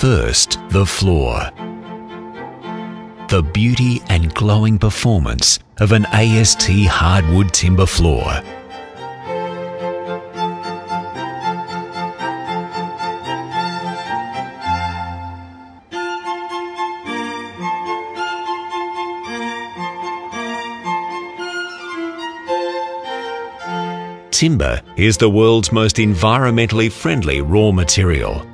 First, the floor. The beauty and glowing performance of an AST hardwood timber floor. Timber is the world's most environmentally friendly raw material.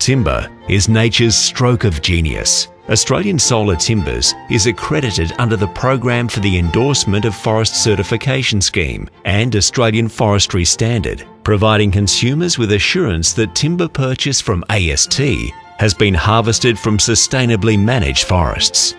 Timber is nature's stroke of genius. Australian Solar Timbers is accredited under the Program for the Endorsement of Forest Certification Scheme and Australian Forestry Standard, providing consumers with assurance that timber purchased from AST has been harvested from sustainably managed forests.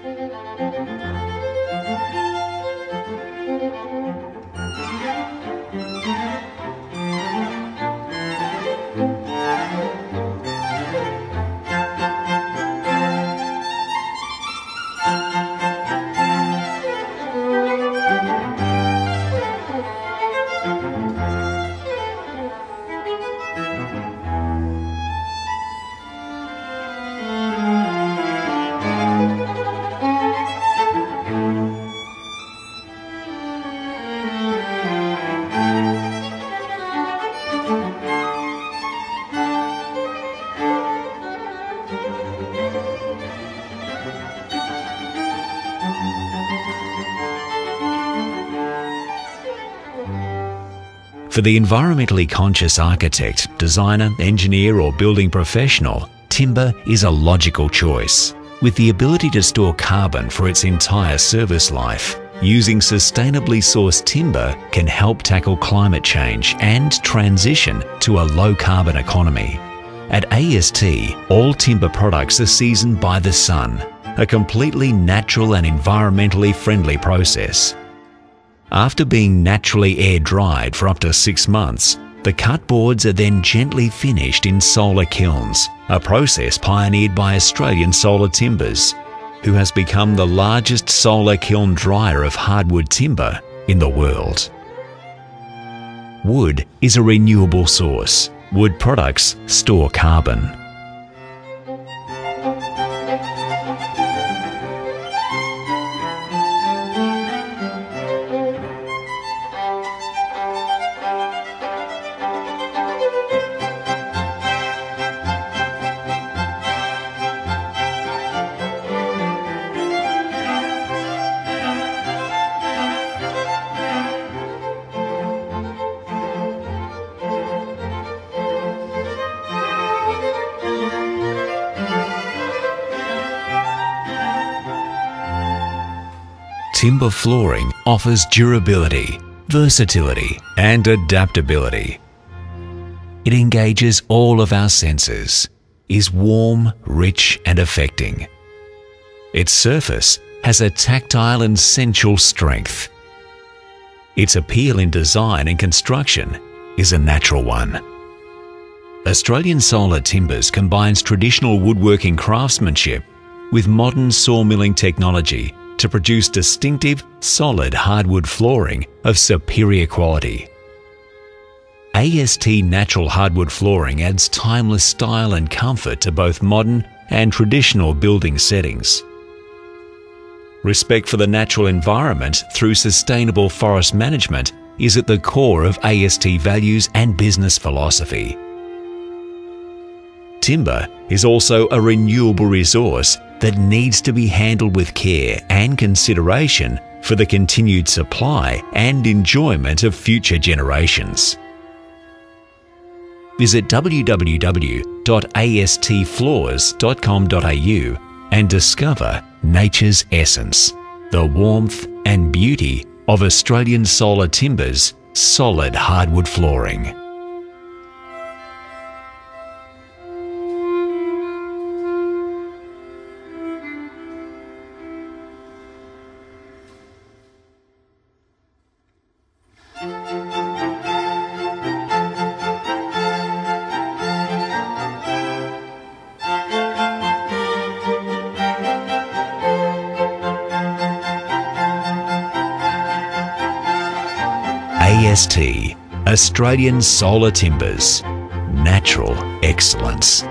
For the environmentally conscious architect, designer, engineer or building professional, timber is a logical choice. With the ability to store carbon for its entire service life, using sustainably sourced timber can help tackle climate change and transition to a low carbon economy. At AST, all timber products are seasoned by the sun, a completely natural and environmentally friendly process. After being naturally air-dried for up to 6 months, the cut boards are then gently finished in solar kilns, a process pioneered by Australian Solar Timbers, who has become the largest solar kiln dryer of hardwood timber in the world. Wood is a renewable source. Wood products store carbon. Timber flooring offers durability, versatility, and adaptability. It engages all of our senses, is warm, rich, and affecting. Its surface has a tactile and sensual strength. Its appeal in design and construction is a natural one. Australian Solar Timbers combines traditional woodworking craftsmanship with modern sawmilling technology to produce distinctive, solid hardwood flooring of superior quality. AST natural hardwood flooring adds timeless style and comfort to both modern and traditional building settings. Respect for the natural environment through sustainable forest management is at the core of AST values and business philosophy. Timber is also a renewable resource that needs to be handled with care and consideration for the continued supply and enjoyment of future generations. Visit www.astfloors.com.au and discover nature's essence, the warmth and beauty of Australian Solar Timbers' solid hardwood flooring. AST, Australian Solar Timbers, natural excellence.